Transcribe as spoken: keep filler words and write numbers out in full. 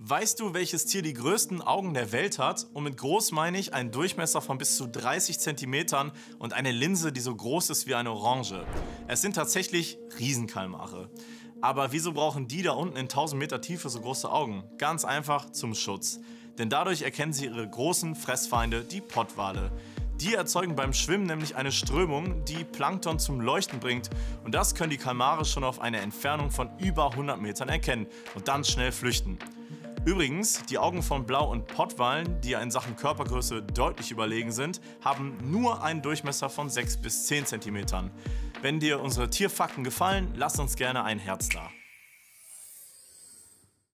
Weißt du, welches Tier die größten Augen der Welt hat? Und mit groß meine ich einen Durchmesser von bis zu dreißig Zentimetern und eine Linse, die so groß ist wie eine Orange. Es sind tatsächlich Riesenkalmare. Aber wieso brauchen die da unten in tausend Meter Tiefe so große Augen? Ganz einfach zum Schutz. Denn dadurch erkennen sie ihre großen Fressfeinde, die Pottwale. Die erzeugen beim Schwimmen nämlich eine Strömung, die Plankton zum Leuchten bringt. Und das können die Kalmare schon auf eine Entfernung von über hundert Metern erkennen und dann schnell flüchten. Übrigens, die Augen von Blau- und Pottwalen, die ja in Sachen Körpergröße deutlich überlegen sind, haben nur einen Durchmesser von sechs bis zehn Zentimetern. Wenn dir unsere Tierfakten gefallen, lass uns gerne ein Herz da.